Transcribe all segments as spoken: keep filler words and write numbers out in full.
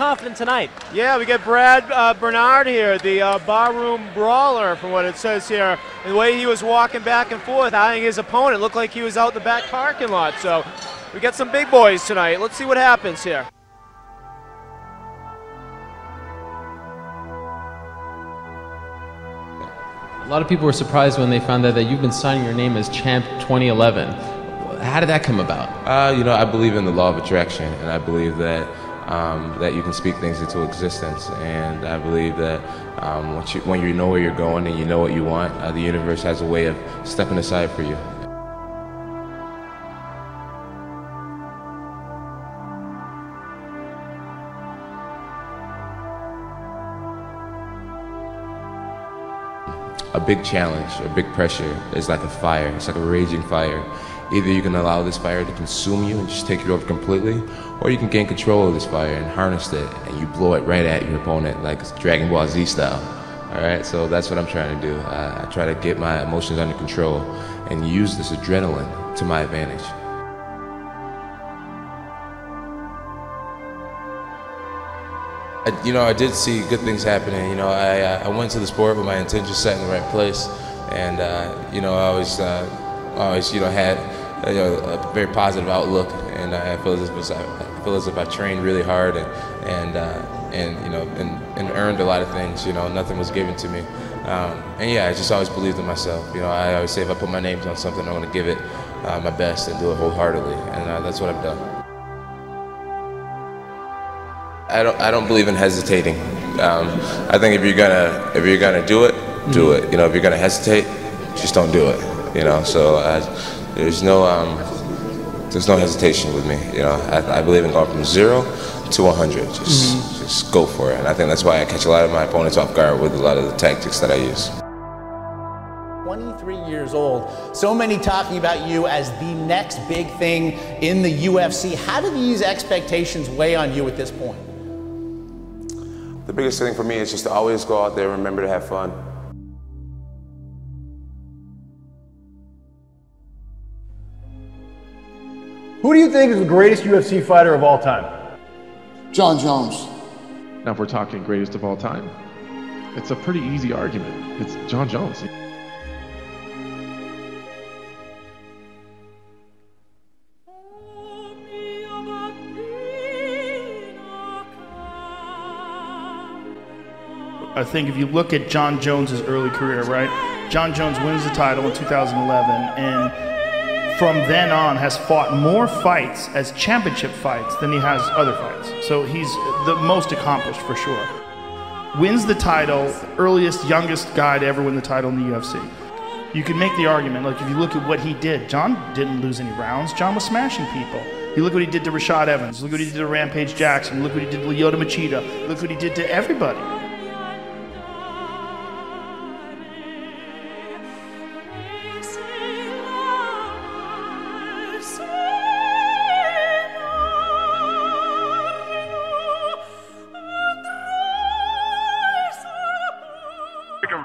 confident tonight. Yeah, we get Brad uh, Bernard here, the uh, barroom brawler, from what it says here. And the way he was walking back and forth, eyeing his opponent, looked like he was out the back parking lot. So we got some big boys tonight. Let's see what happens here. A lot of people were surprised when they found out that you've been signing your name as Champ twenty eleven. How did that come about? Uh, you know, I believe in the law of attraction, and I believe that um, that you can speak things into existence. And I believe that um, once you, when you know where you're going and you know what you want, uh, the universe has a way of stepping aside for you. A big challenge, a big pressure is like a fire. It's like a raging fire. Either you can allow this fire to consume you and just take it over completely, or you can gain control of this fire and harness it, and you blow it right at your opponent like it's Dragon Ball Z style. All right, so that's what I'm trying to do. I, I try to get my emotions under control and use this adrenaline to my advantage. I, you know, I did see good things happening. You know, I, I went to the sport with my intentions set in the right place, and uh, you know, I always, uh, always, you know, had you know, a very positive outlook, and I feel as if I feel as if I trained really hard, and and uh, and you know, and, and earned a lot of things. You know, nothing was given to me, um, and yeah, I just always believed in myself. You know, I always say if I put my names on something, I'm going to give it uh, my best and do it wholeheartedly, and uh, that's what I've done. I don't. I don't believe in hesitating. Um, I think if you're gonna, if you're gonna do it, do it. You know, if you're gonna hesitate, just don't do it. You know. So I, there's no, um, there's no hesitation with me. You know, I, I believe in going from zero to one hundred. Just, mm-hmm. just go for it. And I think that's why I catch a lot of my opponents off guard with a lot of the tactics that I use. twenty-three years old, so many talking about you as the next big thing in the U F C. How do these expectations weigh on you at this point? The biggest thing for me is just to always go out there and remember to have fun. Who do you think is the greatest U F C fighter of all time? John Jones. Now if we're talking greatest of all time, it's a pretty easy argument. It's John Jones. I think if you look at John Jones' early career, right? John Jones wins the title in two thousand eleven, and from then on has fought more fights as championship fights than he has other fights. So he's the most accomplished for sure. Wins the title, earliest, youngest guy to ever win the title in the U F C. You can make the argument, like if you look at what he did, John didn't lose any rounds. John was smashing people. You look what he did to Rashad Evans. Look what he did to Rampage Jackson. Look what he did to Lyoto Machida. Look what he did to everybody.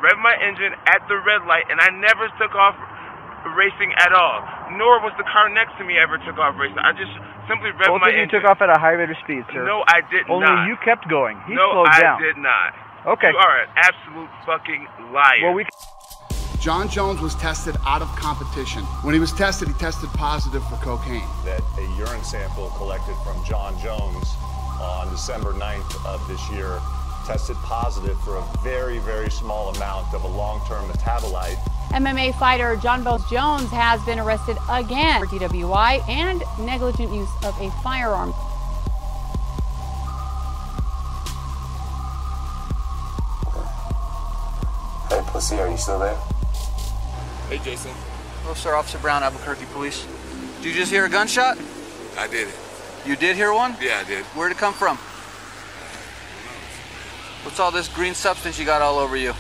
Rev my engine at the red light, and I never took off racing at all, nor was the car next to me ever took off racing. I just simply revved Both my engine. You took off at a high rate of speed, sir. No, I did Only not. Only you kept going. He no, slowed I down. No, I did not. Okay. You are an absolute fucking liar. Well, we John Jones was tested out of competition. When he was tested, he tested positive for cocaine. That a urine sample collected from John Jones on December ninth of this year tested positive for a very, very small amount of a long-term metabolite. M M A fighter John Bones Jones has been arrested again for D W I and negligent use of a firearm. Hey, pussy, are you still there? Hey, Jason. Hello, sir. Officer Brown, Albuquerque Police. Did you just hear a gunshot? I did. You did hear one? Yeah, I did. Where'd it come from? What's all this green substance you got all over you?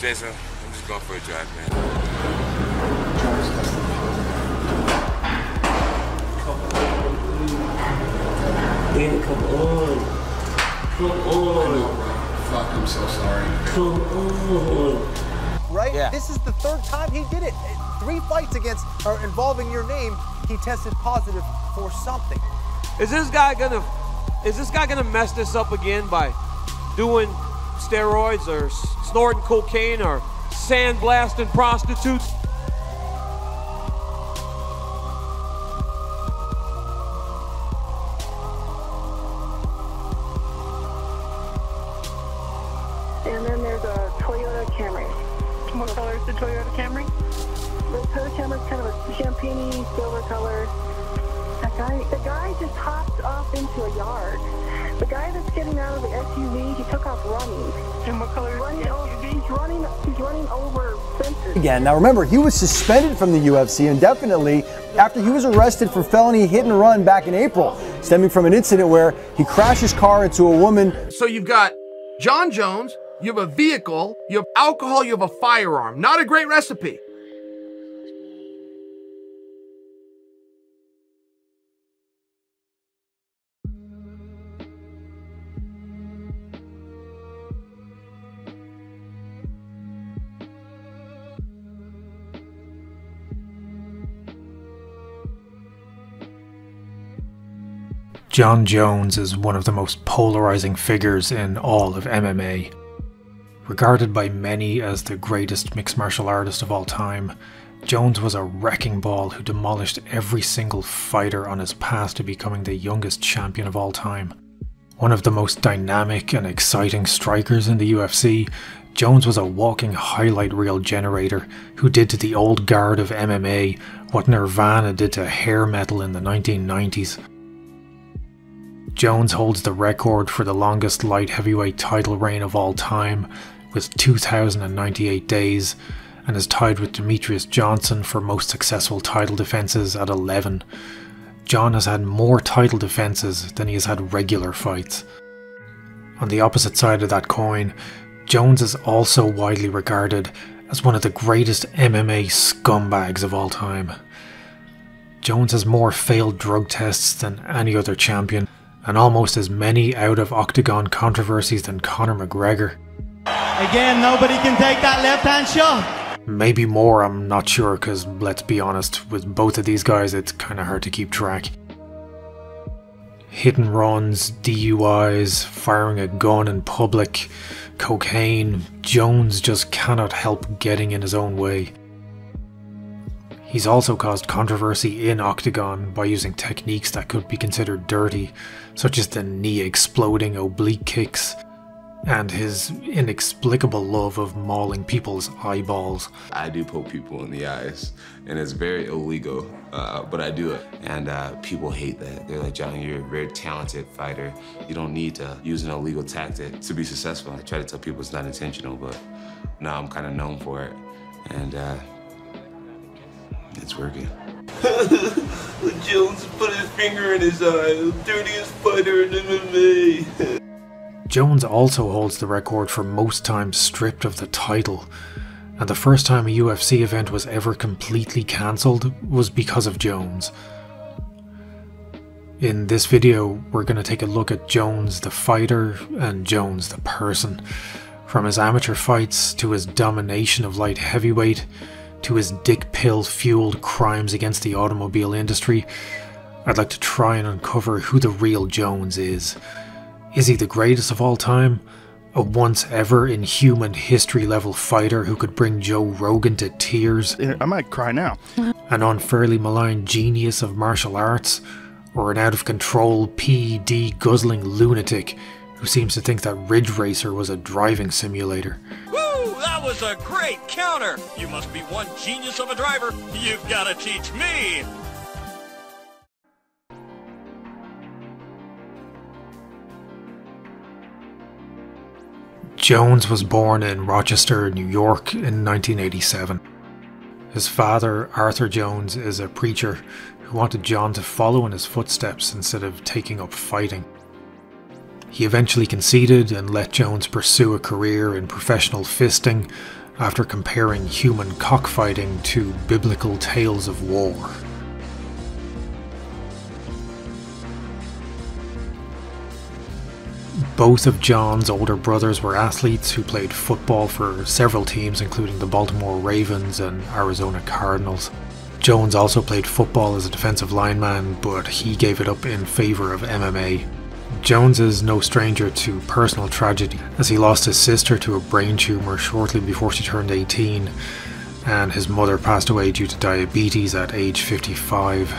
Jason, I'm just going for a drive, man. Come on. Come on. Come on. Fuck, I'm so sorry. Come on. Right? Yeah. This is the third time he did it. Three fights against, or involving your name, he tested positive for something. Is this guy gonna Is this guy gonna mess this up again by doing steroids or snorting cocaine or sandblasting prostitutes? And then there's a Toyota Camry. What color is the Toyota Camry? The Toyota Camry's kind of a champagne-y, silver color. That guy, the guy just hopped off into a yard. The guy that's getting out of the S U V, he took off running. And what color is the S U V? He's running, he's running over fences. Again, now remember, he was suspended from the U F C indefinitely after he was arrested for felony hit and run back in April, stemming from an incident where he crashed his car into a woman. So you've got John Jones, you have a vehicle, you have alcohol, you have a firearm. Not a great recipe. John Jones is one of the most polarizing figures in all of M M A. Regarded by many as the greatest mixed martial artist of all time, Jones was a wrecking ball who demolished every single fighter on his path to becoming the youngest champion of all time. One of the most dynamic and exciting strikers in the U F C, Jones was a walking highlight reel generator who did to the old guard of M M A what Nirvana did to hair metal in the nineteen nineties. Jones holds the record for the longest light heavyweight title reign of all time, with two thousand ninety-eight days, and is tied with Demetrius Johnson for most successful title defenses at eleven. John has had more title defenses than he has had regular fights. On the opposite side of that coin, Jones is also widely regarded as one of the greatest M M A scumbags of all time. Jones has more failed drug tests than any other champion, and almost as many out-of-octagon controversies than Conor McGregor. Again, nobody can take that left-hand shot! Maybe more, I'm not sure, because let's be honest, with both of these guys it's kinda hard to keep track. Hit and runs, D U Is, firing a gun in public, cocaine, Jones just cannot help getting in his own way. He's also caused controversy in Octagon by using techniques that could be considered dirty, such as the knee-exploding oblique kicks, and his inexplicable love of mauling people's eyeballs. I do poke people in the eyes, and it's very illegal, uh, but I do it. And uh, people hate that. They're like, John, you're a very talented fighter. You don't need to use an illegal tactic to be successful. I try to tell people it's not intentional, but now I'm kind of known for it. And. Uh, It's working. Jones put his finger in his eye. Dirtiest fighter in M M A. Jones also holds the record for most times stripped of the title, and the first time a U F C event was ever completely cancelled was because of Jones. In this video, we're going to take a look at Jones the fighter and Jones the person, from his amateur fights to his domination of light heavyweight, to his dick pill-fueled crimes against the automobile industry. I'd like to try and uncover who the real Jones is. Is he the greatest of all time? A once-ever in human history-level fighter who could bring Joe Rogan to tears? I might cry now. An unfairly maligned genius of martial arts? Or an out-of-control P E D guzzling lunatic who seems to think that Ridge Racer was a driving simulator? That was a great counter! You must be one genius of a driver! You've got to teach me! Jones was born in Rochester, New York in nineteen eighty-seven. His father, Arthur Jones, is a preacher who wanted John to follow in his footsteps instead of taking up fighting. He eventually conceded and let Jones pursue a career in professional fisting after comparing human cockfighting to biblical tales of war. Both of John's older brothers were athletes who played football for several teams, including the Baltimore Ravens and Arizona Cardinals. Jones also played football as a defensive lineman, but he gave it up in favor of M M A. Jones is no stranger to personal tragedy, as he lost his sister to a brain tumour shortly before she turned eighteen, and his mother passed away due to diabetes at age fifty-five.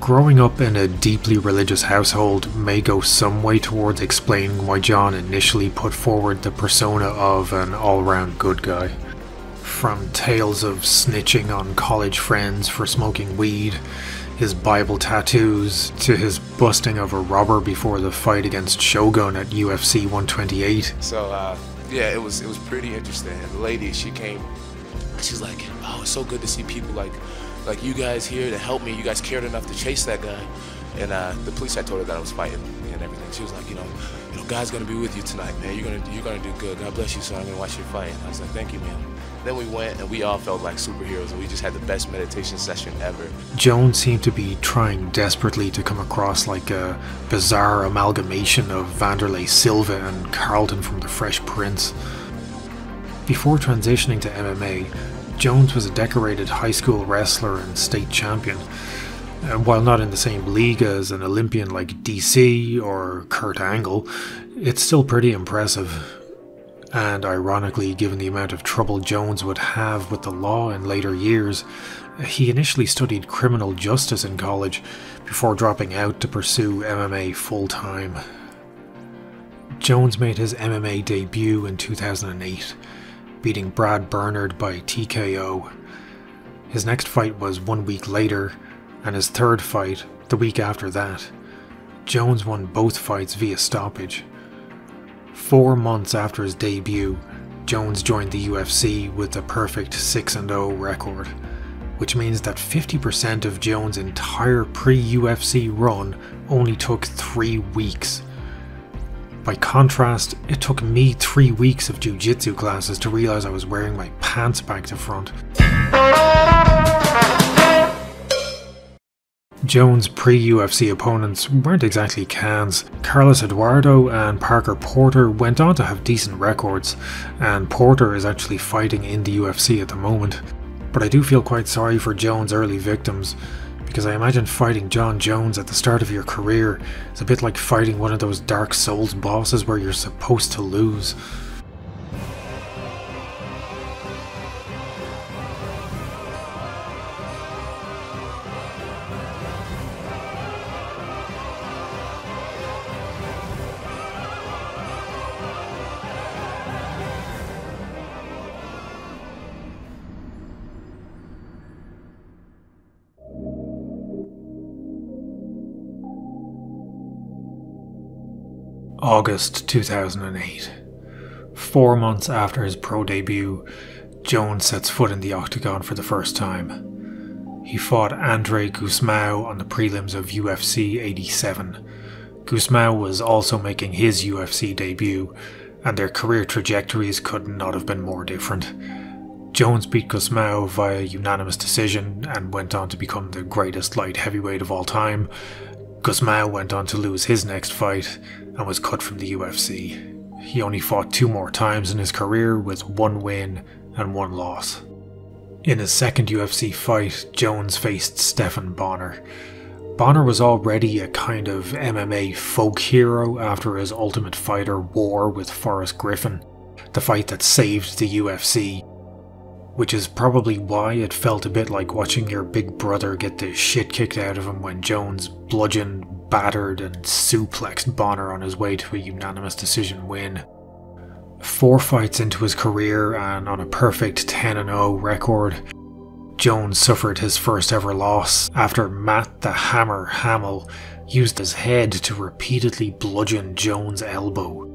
Growing up in a deeply religious household may go some way towards explaining why John initially put forward the persona of an all-round good guy. From tales of snitching on college friends for smoking weed, his Bible tattoos, to his busting of a robber before the fight against Shogun at U F C one twenty-eight. So, uh, yeah, it was it was pretty interesting. And the lady, she came, she's like, "Oh, it's so good to see people like like you guys here to help me. You guys cared enough to chase that guy." And uh, the police had told her that I was fighting and everything. She was like, "You know, you know, God's gonna be with you tonight, man. You're gonna you're gonna do good. God bless you, son. I'm gonna watch you fight." And I was like, "Thank you, man." Then we went and we all felt like superheroes and we just had the best meditation session ever. Jones seemed to be trying desperately to come across like a bizarre amalgamation of Vanderlei Silva and Carlton from The Fresh Prince. Before transitioning to M M A, Jones was a decorated high school wrestler and state champion. And while not in the same league as an Olympian like D C or Kurt Angle, it's still pretty impressive. And ironically, given the amount of trouble Jones would have with the law in later years, he initially studied criminal justice in college before dropping out to pursue M M A full-time. Jones made his M M A debut in two thousand eight, beating Brad Bernard by T K O. His next fight was one week later, and his third fight the week after that. Jones won both fights via stoppage. Four months after his debut, Jones joined the U F C with a perfect six and oh record, which means that fifty percent of Jones' entire pre-U F C run only took three weeks. By contrast, it took me three weeks of jiu-jitsu classes to realize I was wearing my pants back to front. Jones' pre-U F C opponents weren't exactly cans. Carlos Eduardo and Parker Porter went on to have decent records, and Porter is actually fighting in the U F C at the moment. But I do feel quite sorry for Jones' early victims, because I imagine fighting John Jones at the start of your career is a bit like fighting one of those Dark Souls bosses where you're supposed to lose. August two thousand eight. Four months after his pro debut, Jones sets foot in the octagon for the first time. He fought Andre Guzmão on the prelims of U F C eighty-seven. Guzmão was also making his U F C debut, and their career trajectories could not have been more different. Jones beat Guzmão via unanimous decision and went on to become the greatest light heavyweight of all time. Guzmão went on to lose his next fight and was cut from the U F C. He only fought two more times in his career with one win and one loss. In his second U F C fight, Jones faced Stephan Bonnar. Bonnar was already a kind of M M A folk hero after his Ultimate Fighter war with Forrest Griffin, the fight that saved the U F C, which is probably why it felt a bit like watching your big brother get the shit kicked out of him when Jones bludgeoned, battered and suplexed Bonnar on his way to a unanimous decision win. Four fights into his career and on a perfect ten and oh record, Jones suffered his first ever loss after Matt the Hammer Hamill used his head to repeatedly bludgeon Jones' elbow.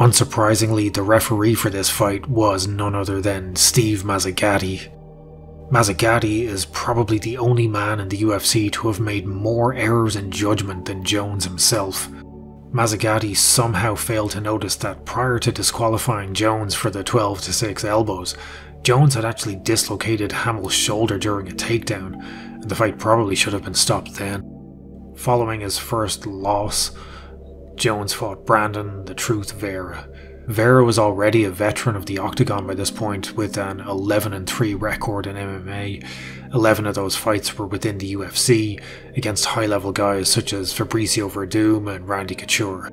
Unsurprisingly, the referee for this fight was none other than Steve Mazzagatti. Mazzagatti is probably the only man in the U F C to have made more errors in judgment than Jones himself. Mazzagatti somehow failed to notice that prior to disqualifying Jones for the twelve to six elbows, Jones had actually dislocated Hamill's shoulder during a takedown, and the fight probably should have been stopped then. Following his first loss, Jones fought Brandon "The Truth" Vera. Vera was already a veteran of the octagon by this point, with an eleven and three record in M M A. eleven of those fights were within the U F C, against high-level guys such as Fabricio Verdum and Randy Couture.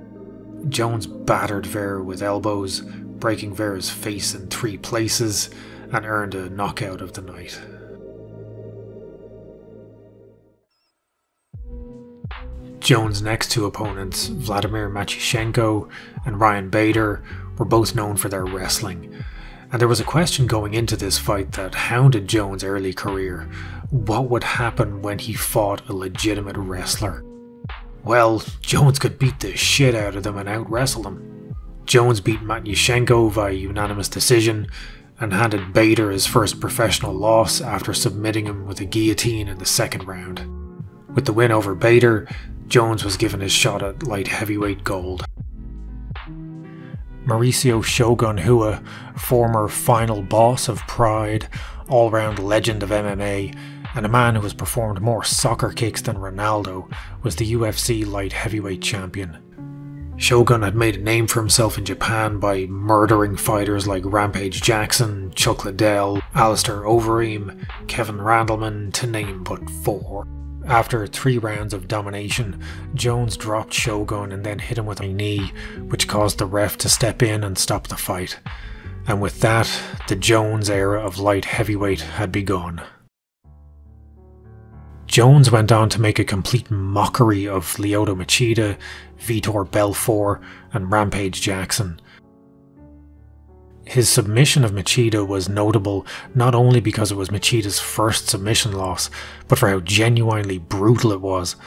Jones battered Vera with elbows, breaking Vera's face in three places, and earned a knockout of the night. Jones' next two opponents, Vladimir Machishenko and Ryan Bader, were both known for their wrestling, and there was a question going into this fight that hounded Jones' early career: what would happen when he fought a legitimate wrestler? Well, Jones could beat the shit out of them and out-wrestle them. Jones beat Machishenko by unanimous decision, and handed Bader his first professional loss after submitting him with a guillotine in the second round. With the win over Bader, Jones was given his shot at light heavyweight gold. Mauricio Shogun Hua, former final boss of Pride, all-round legend of M M A, and a man who has performed more soccer kicks than Ronaldo, was the U F C light heavyweight champion. Shogun had made a name for himself in Japan by murdering fighters like Rampage Jackson, Chuck Liddell, Alistair Overeem, Kevin Randleman, to name but four. After three rounds of domination, Jones dropped Shogun and then hit him with a knee, which caused the ref to step in and stop the fight. And with that, the Jones era of light heavyweight had begun. Jones went on to make a complete mockery of Lyoto Machida, Vitor Belfort, and Rampage Jackson. His submission of Machida was notable not only because it was Machida's first submission loss, but for how genuinely brutal it was.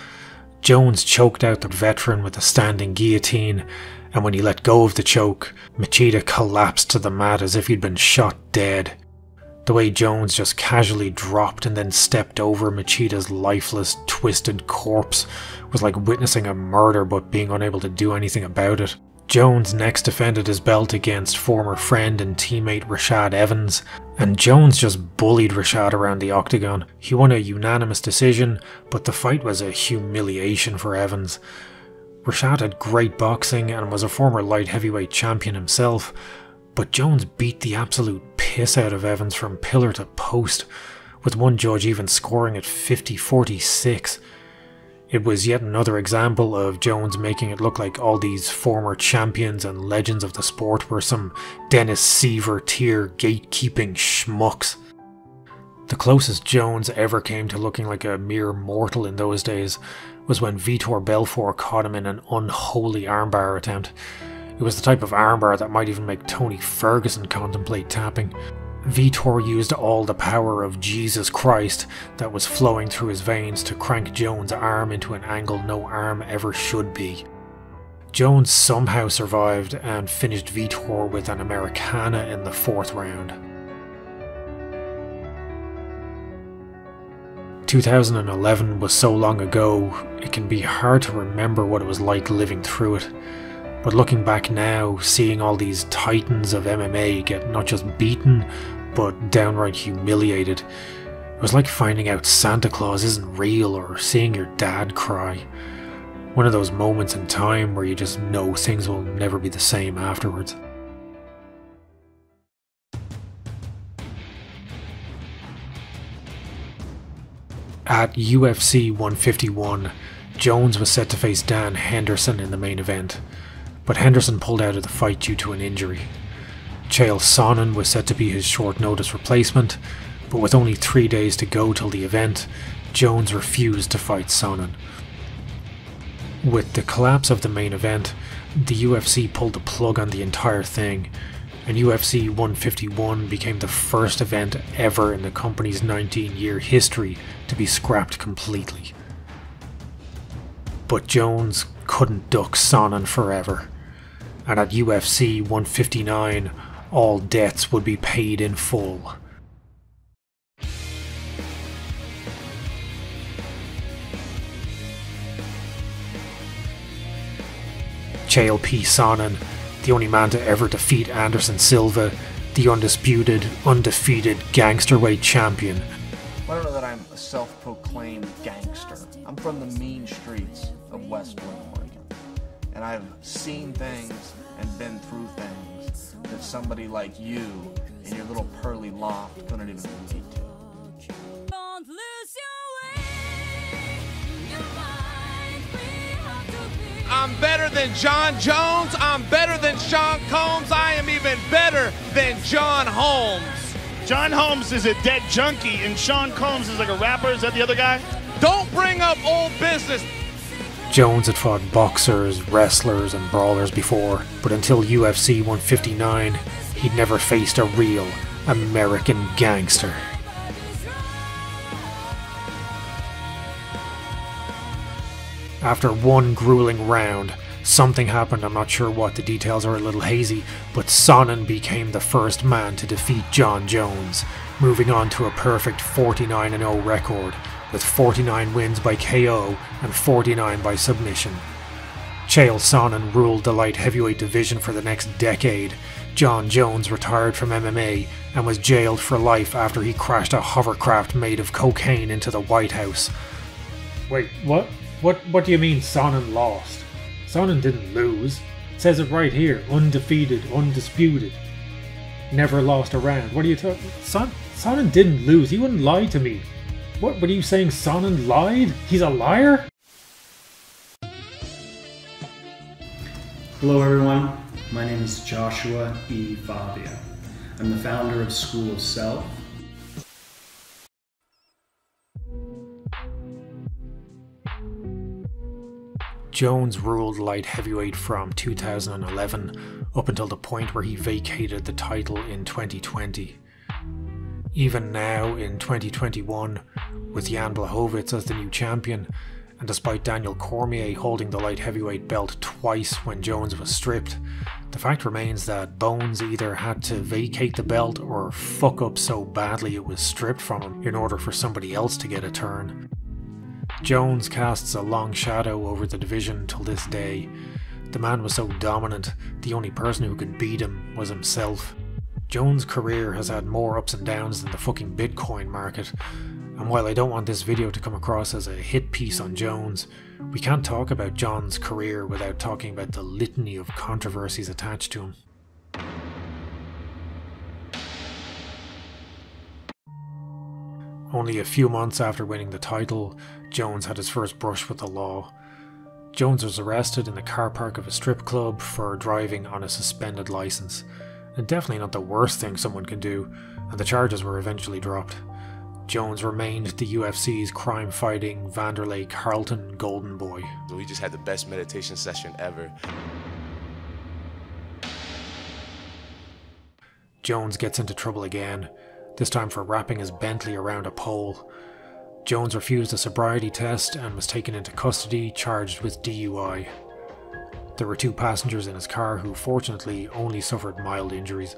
Jones choked out the veteran with a standing guillotine, and when he let go of the choke, Machida collapsed to the mat as if he'd been shot dead. The way Jones just casually dropped and then stepped over Machida's lifeless, twisted corpse was like witnessing a murder but being unable to do anything about it. Jones next defended his belt against former friend and teammate Rashad Evans, and Jones just bullied Rashad around the octagon. He won a unanimous decision, but the fight was a humiliation for Evans. Rashad had great boxing and was a former light heavyweight champion himself, but Jones beat the absolute piss out of Evans from pillar to post, with one judge even scoring at fifty forty-six. It was yet another example of Jones making it look like all these former champions and legends of the sport were some Dennis Seaver tier gatekeeping schmucks. The closest Jones ever came to looking like a mere mortal in those days was when Vitor Belfort caught him in an unholy armbar attempt. It was the type of armbar that might even make Tony Ferguson contemplate tapping. Vitor used all the power of Jesus Christ that was flowing through his veins to crank Jones' arm into an angle no arm ever should be. Jones somehow survived and finished Vitor with an Americana in the fourth round. two thousand eleven was so long ago, it can be hard to remember what it was like living through it. But looking back now, seeing all these titans of M M A get not just beaten, but downright humiliated, it was like finding out Santa Claus isn't real or seeing your dad cry. One of those moments in time where you just know things will never be the same afterwards. At U F C one fifty-one, Jones was set to face Dan Henderson in the main event, but Henderson pulled out of the fight due to an injury. Chael Sonnen was said to be his short notice replacement, but with only three days to go till the event, Jones refused to fight Sonnen. With the collapse of the main event, the U F C pulled the plug on the entire thing, and U F C one fifty-one became the first event ever in the company's nineteen year history to be scrapped completely. But Jones couldn't duck Sonnen forever, and at U F C one fifty-nine, all debts would be paid in full. Chael P. Sonnen, the only man to ever defeat Anderson Silva, the undisputed, undefeated gangsterweight champion. I don't know that I'm a self-proclaimed gangster. I'm from the mean streets of West Oregon, and I've seen things and been through things that somebody like you in your little pearly loft couldn't even relate to. I'm better than John Jones. I'm better than Sean Combs. I am even better than John Holmes. John Holmes is a dead junkie, and Sean Combs is like a rapper. Is that the other guy? Don't bring up old business. Jones had fought boxers, wrestlers, and brawlers before, but until U F C one fifty-nine, he'd never faced a real American gangster. After one grueling round, something happened, I'm not sure what, the details are a little hazy, but Sonnen became the first man to defeat John Jones, moving on to a perfect forty-nine and oh record, with forty-nine wins by K O and forty-nine by submission. Chael Sonnen ruled the light heavyweight division for the next decade. John Jones retired from M M A and was jailed for life after he crashed a hovercraft made of cocaine into the White House. Wait, what? What what do you mean Sonnen lost? Sonnen didn't lose. It says it right here. Undefeated, undisputed. Never lost a round. What are you talking? Son Sonnen didn't lose. He wouldn't lie to me. What, what are you saying? Sonnen lied? He's a liar? Hello everyone. My name is Joshua E. Fabia. I'm the founder of School of Self. Jones ruled light heavyweight from two thousand eleven up until the point where he vacated the title in twenty twenty. Even now in twenty twenty-one, with Jan Blachowicz as the new champion, and despite Daniel Cormier holding the light heavyweight belt twice when Jones was stripped, the fact remains that Bones either had to vacate the belt or fuck up so badly it was stripped from him in order for somebody else to get a turn. Jones casts a long shadow over the division till this day. The man was so dominant, the only person who could beat him was himself. Jones' career has had more ups and downs than the fucking Bitcoin market, and while I don't want this video to come across as a hit piece on Jones, we can't talk about John's career without talking about the litany of controversies attached to him. Only a few months after winning the title, Jones had his first brush with the law. Jones was arrested in the car park of a strip club for driving on a suspended license, and definitely not the worst thing someone can do, and the charges were eventually dropped. Jones remained the U F C's crime-fighting Vanderlei Carlton golden boy. We just had the best meditation session ever. Jones gets into trouble again, this time for wrapping his Bentley around a pole. Jones refused a sobriety test and was taken into custody, charged with D U I. There were two passengers in his car who fortunately only suffered mild injuries.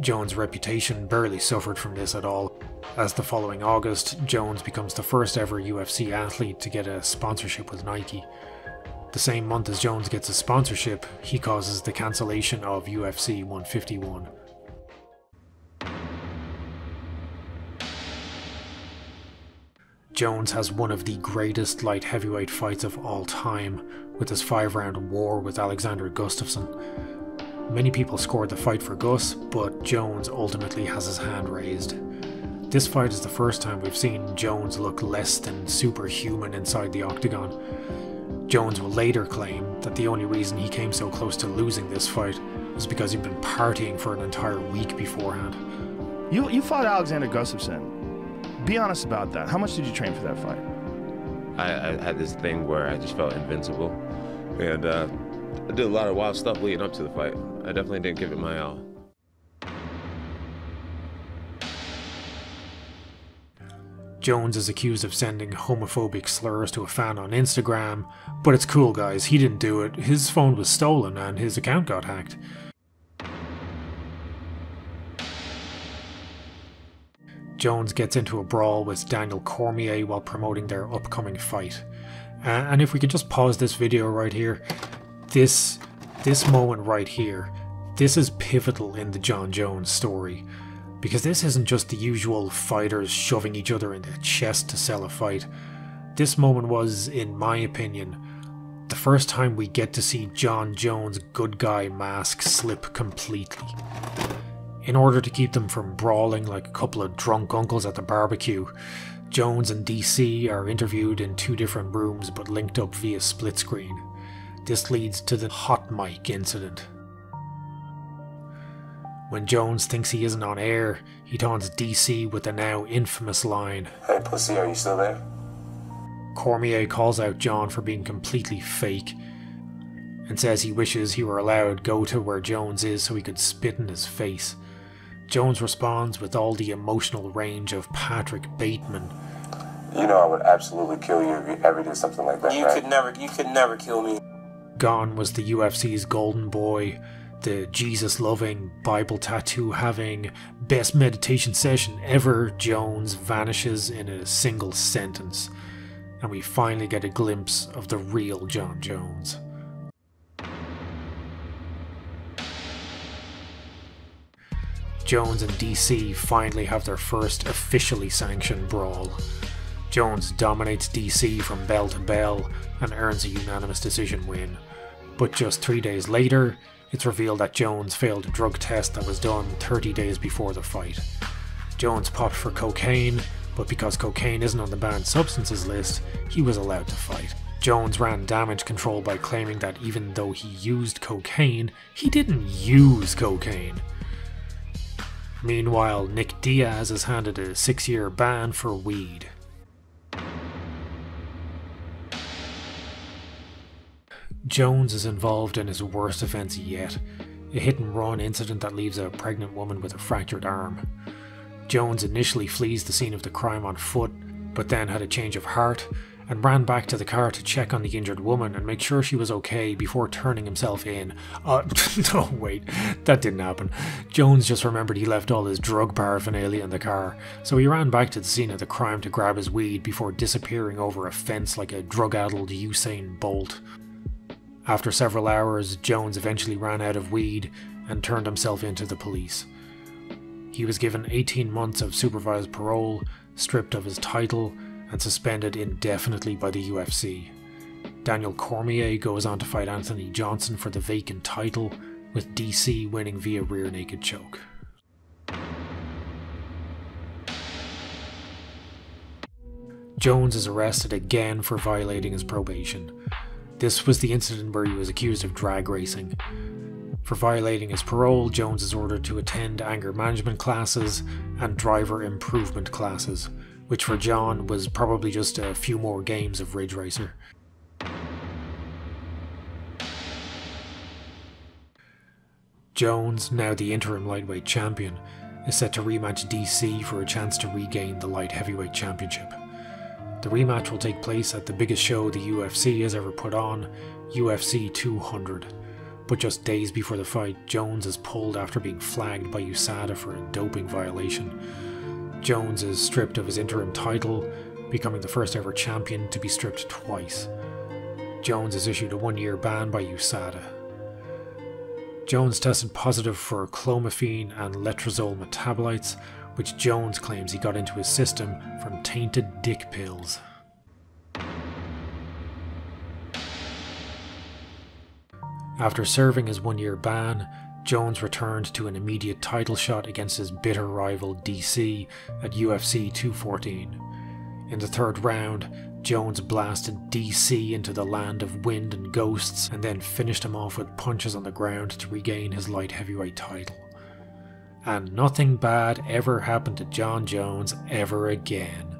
Jones' reputation barely suffered from this at all, as the following August, Jones becomes the first ever U F C athlete to get a sponsorship with Nike. The same month as Jones gets a sponsorship, he causes the cancellation of U F C one fifty-one. Jones has one of the greatest light heavyweight fights of all time, with his five round war with Alexander Gustafsson. Many people scored the fight for Gus, but Jones ultimately has his hand raised. This fight is the first time we've seen Jones look less than superhuman inside the octagon. Jones will later claim that the only reason he came so close to losing this fight was because he'd been partying for an entire week beforehand. You, you fought Alexander Gustafsson. Be honest about that. How much did you train for that fight? I, I had this thing where I just felt invincible, and uh, I did a lot of wild stuff leading up to the fight. I definitely didn't give it my all. Jones is accused of sending homophobic slurs to a fan on Instagram, but it's cool guys, he didn't do it. His phone was stolen and his account got hacked. Jones gets into a brawl with Daniel Cormier while promoting their upcoming fight. Uh, and if we could just pause this video right here, this, this moment right here, this is pivotal in the John Jones story. Because this isn't just the usual fighters shoving each other in the chest to sell a fight. This moment was, in my opinion, the first time we get to see Jon Jones' good guy mask slip completely. In order to keep them from brawling like a couple of drunk uncles at the barbecue, Jones and D C are interviewed in two different rooms but linked up via split screen. This leads to the hot mic incident. When Jones thinks he isn't on air, he taunts D C with the now infamous line, "Hey pussy, are you still there?" Cormier calls out Jon for being completely fake, and says he wishes he were allowed to go to where Jones is so he could spit in his face. Jones responds with all the emotional range of Patrick Bateman. "You know I would absolutely kill you if you ever did something like that, You right? could never, you could never kill me." Gone was the U F C's golden boy, the Jesus-loving, Bible-tattoo-having, best meditation session ever. Jones vanishes in a single sentence, and we finally get a glimpse of the real Jon Jones. Jones and D C finally have their first officially sanctioned brawl. Jones dominates D C from bell to bell and earns a unanimous decision win, but just three days later, it's revealed that Jones failed a drug test that was done thirty days before the fight. Jones popped for cocaine, but because cocaine isn't on the banned substances list, he was allowed to fight. Jones ran damage control by claiming that even though he used cocaine, he didn't use cocaine. Meanwhile, Nick Diaz is handed a six-year ban for weed. Jones is involved in his worst offense yet, a hit-and-run incident that leaves a pregnant woman with a fractured arm. Jones initially flees the scene of the crime on foot, but then had a change of heart and ran back to the car to check on the injured woman and make sure she was okay before turning himself in. Uh, no wait, that didn't happen. Jones just remembered he left all his drug paraphernalia in the car, so he ran back to the scene of the crime to grab his weed before disappearing over a fence like a drug-addled Usain Bolt. After several hours, Jones eventually ran out of weed and turned himself in to the police. He was given eighteen months of supervised parole, stripped of his title, and suspended indefinitely by the U F C. Daniel Cormier goes on to fight Anthony Johnson for the vacant title, with D C winning via rear naked choke. Jones is arrested again for violating his probation. This was the incident where he was accused of drag racing. For violating his parole, Jones is ordered to attend anger management classes and driver improvement classes, which for Jon was probably just a few more games of Ridge Racer. Jones, now the interim lightweight champion, is set to rematch D C for a chance to regain the light heavyweight championship. The rematch will take place at the biggest show the U F C has ever put on, U F C two hundred. But just days before the fight, Jones is pulled after being flagged by U S A D A for a doping violation. Jones is stripped of his interim title, becoming the first ever champion to be stripped twice. Jones is issued a one-year ban by U S A D A. Jones tested positive for clomiphene and letrozole metabolites, which Jones claims he got into his system from tainted dick pills. After serving his one-year ban, Jones returned to an immediate title shot against his bitter rival D C at U F C two fourteen. In the third round, Jones blasted D C into the land of wind and ghosts and then finished him off with punches on the ground to regain his light heavyweight title. And nothing bad ever happened to Jon Jones ever again.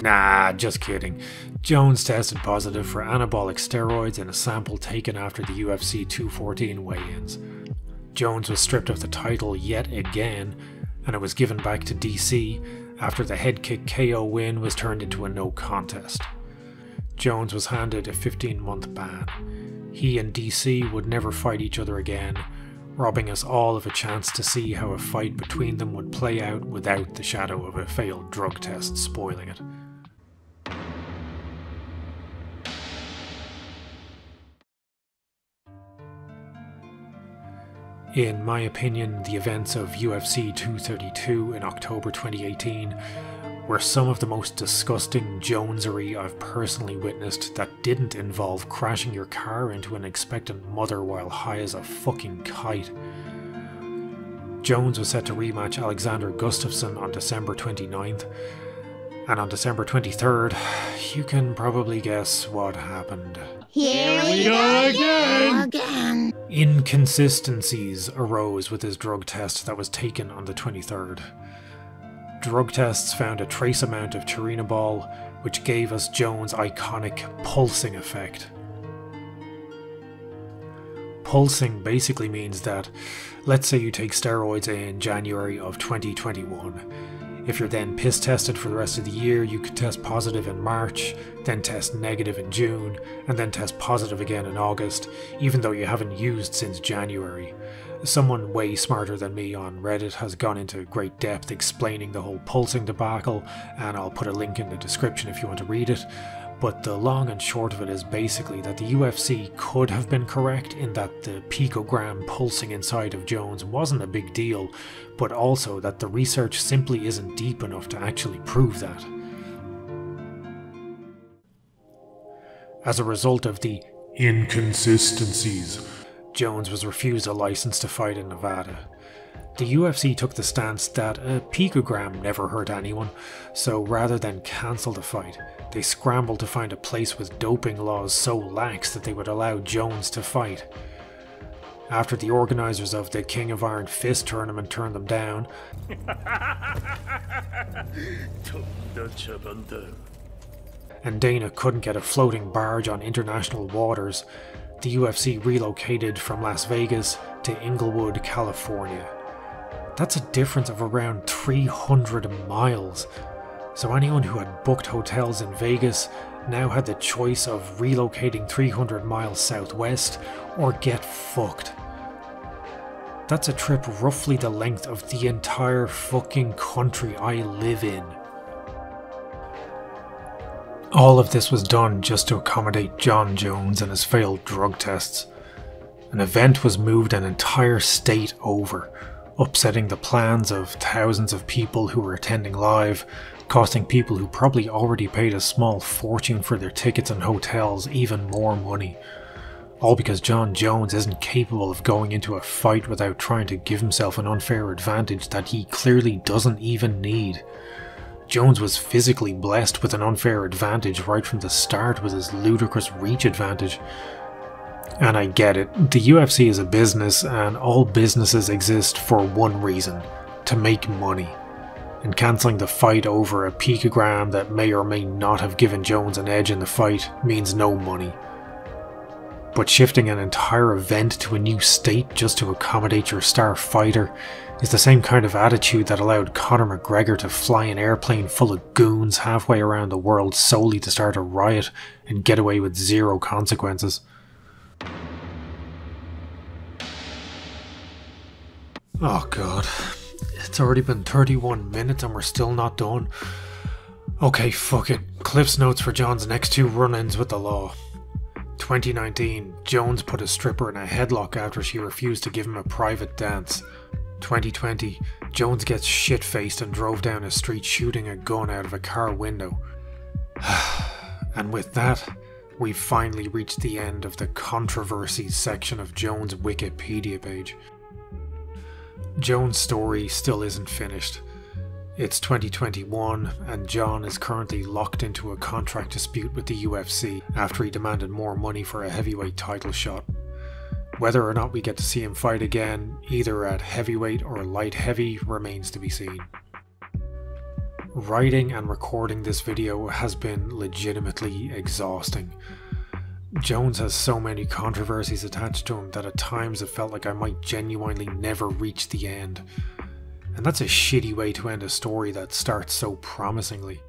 Nah, just kidding. Jones tested positive for anabolic steroids in a sample taken after the U F C two fourteen weigh-ins. Jones was stripped of the title yet again, and it was given back to D C after the head kick K O win was turned into a no contest. Jones was handed a fifteen month ban. He and D C would never fight each other again, robbing us all of a chance to see how a fight between them would play out without the shadow of a failed drug test spoiling it. In my opinion, the events of U F C two thirty-two in October twenty eighteen were some of the most disgusting jonesery I've personally witnessed that didn't involve crashing your car into an expectant mother while high as a fucking kite. Jones was set to rematch Alexander Gustafsson on December twenty-ninth, and on December twenty-third, you can probably guess what happened. Here we go again! again. Inconsistencies arose with his drug test that was taken on the twenty-third. Drug tests found a trace amount of turinabol, which gave us Jones' iconic pulsing effect. Pulsing basically means that, let's say you take steroids in January of twenty twenty-one. If you're then piss tested for the rest of the year, you could test positive in March, then test negative in June, and then test positive again in August, even though you haven't used since January. Someone way smarter than me on Reddit has gone into great depth explaining the whole pulsing debacle, and I'll put a link in the description if you want to read it, but the long and short of it is basically that the U F C could have been correct in that the picogram pulsing inside of Jones wasn't a big deal, but also that the research simply isn't deep enough to actually prove that. As a result of the inconsistencies, Jones was refused a license to fight in Nevada. The U F C took the stance that a picogram never hurt anyone, so rather than cancel the fight, they scrambled to find a place with doping laws so lax that they would allow Jones to fight. After the organizers of the King of Iron Fist tournament turned them down, and Dana couldn't get a floating barge on international waters, the U F C relocated from Las Vegas to Inglewood, California. That's a difference of around three hundred miles, so anyone who had booked hotels in Vegas now had the choice of relocating three hundred miles southwest or get fucked. That's a trip roughly the length of the entire fucking country I live in. All of this was done just to accommodate John Jones and his failed drug tests. An event was moved an entire state over, upsetting the plans of thousands of people who were attending live, costing people who probably already paid a small fortune for their tickets and hotels even more money. All because John Jones isn't capable of going into a fight without trying to give himself an unfair advantage that he clearly doesn't even need. Jones was physically blessed with an unfair advantage right from the start with his ludicrous reach advantage. And I get it, the U F C is a business and all businesses exist for one reason, to make money. And cancelling the fight over a picogram that may or may not have given Jones an edge in the fight means no money. But shifting an entire event to a new state just to accommodate your star fighter is the same kind of attitude that allowed Conor McGregor to fly an airplane full of goons halfway around the world solely to start a riot and get away with zero consequences. Oh god, it's already been thirty-one minutes and we're still not done. Okay, fuck it. Cliff's notes for John's next two run-ins with the law. twenty nineteen, Jones put a stripper in a headlock after she refused to give him a private dance. twenty twenty, Jones gets shit-faced and drove down a street shooting a gun out of a car window. And with that, we've finally reached the end of the controversies section of Jones' Wikipedia page. Jones' story still isn't finished. It's twenty twenty-one, and John is currently locked into a contract dispute with the U F C after he demanded more money for a heavyweight title shot. Whether or not we get to see him fight again, either at heavyweight or light heavy, remains to be seen. Writing and recording this video has been legitimately exhausting. Jones has so many controversies attached to him that at times it felt like I might genuinely never reach the end. And that's a shitty way to end a story that starts so promisingly.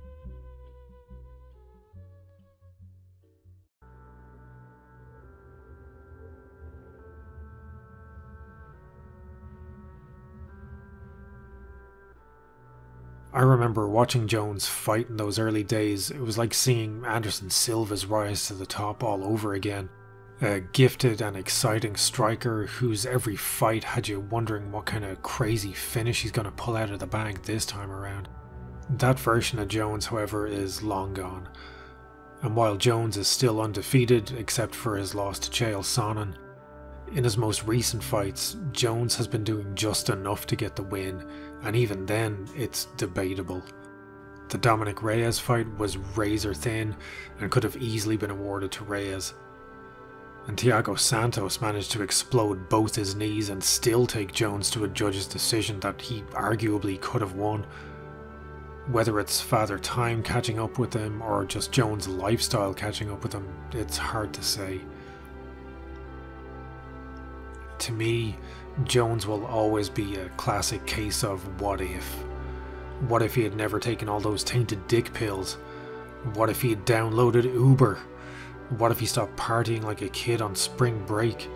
I remember watching Jones fight in those early days. It was like seeing Anderson Silva's rise to the top all over again. A gifted and exciting striker whose every fight had you wondering what kind of crazy finish he's going to pull out of the bag this time around. That version of Jones, however, is long gone, and while Jones is still undefeated except for his loss to Chael Sonnen, in his most recent fights, Jones has been doing just enough to get the win, and even then, it's debatable. The Dominic Reyes fight was razor thin and could have easily been awarded to Reyes. And Thiago Santos managed to explode both his knees and still take Jones to a judge's decision that he arguably could have won. Whether it's Father Time catching up with him or just Jones' lifestyle catching up with him, it's hard to say. To me, Jones will always be a classic case of what if. What if he had never taken all those tainted dick pills? What if he had downloaded Uber? What if he stopped partying like a kid on spring break?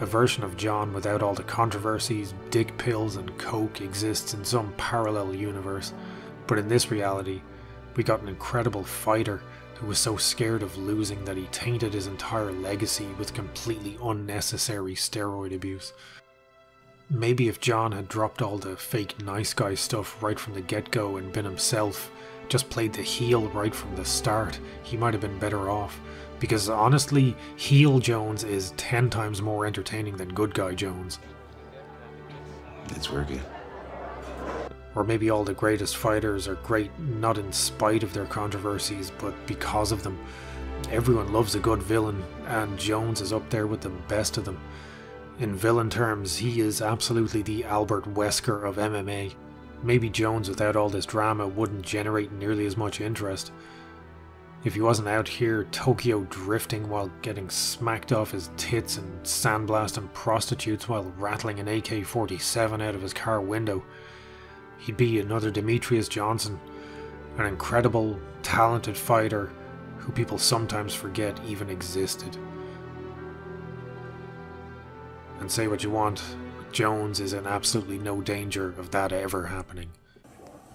A version of John without all the controversies, dick pills and coke exists in some parallel universe, but in this reality, we got an incredible fighter who was so scared of losing that he tainted his entire legacy with completely unnecessary steroid abuse. Maybe if John had dropped all the fake nice guy stuff right from the get-go and been himself, just played the heel right from the start, he might have been better off, because honestly, heel Jones is ten times more entertaining than good guy Jones. It's working. Or maybe all the greatest fighters are great not in spite of their controversies, but because of them. Everyone loves a good villain, and Jones is up there with the best of them. In villain terms, he is absolutely the Albert Wesker of M M A. Maybe Jones without all this drama wouldn't generate nearly as much interest. If he wasn't out here Tokyo drifting while getting smacked off his tits and sandblasting prostitutes while rattling an A K forty-seven out of his car window, he'd be another Demetrius Johnson, an incredible, talented fighter who people sometimes forget even existed. And say what you want, Jones is in absolutely no danger of that ever happening.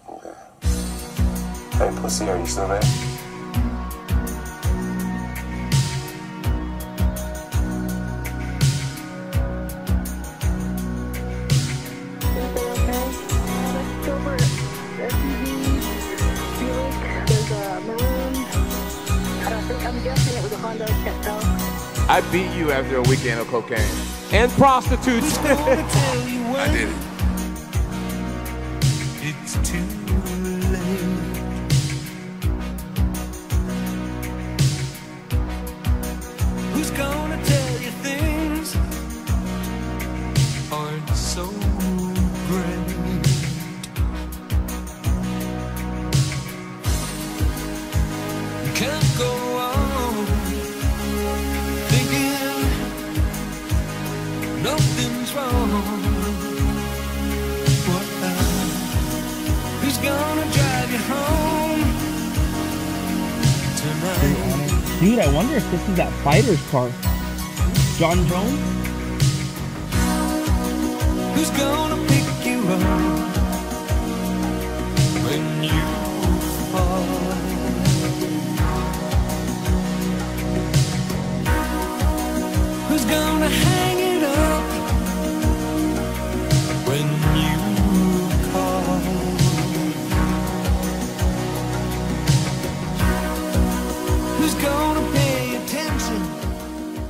Okay. Hey pussy, are you still there? I beat you after a weekend of cocaine. And prostitutes. I did it. It's too late. Who's gonna tell you things aren't so great? You can't go nothing's wrong. What the? Who's gonna drive you home tonight? Dude, I wonder if this is that fighter's car. John Jones? Who's gonna pick you up when you fall? Who's gonna hang it up when you call? Who's gonna pay attention?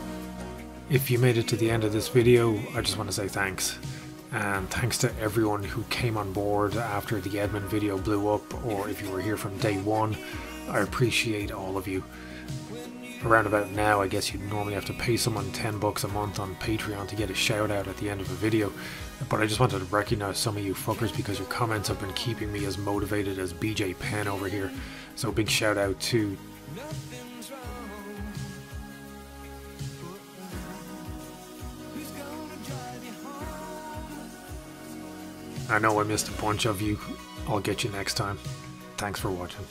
If you made it to the end of this video, I just want to say thanks. And thanks to everyone who came on board after the Edmund video blew up, or if you were here from day one, I appreciate all of you. Around about now, I guess you'd normally have to pay someone ten bucks a month on Patreon to get a shout out at the end of a video, but I just wanted to recognize some of you fuckers because your comments have been keeping me as motivated as B J Penn over here. So big shout out to I know I missed a bunch of you. I'll get you next time. Thanks for watching.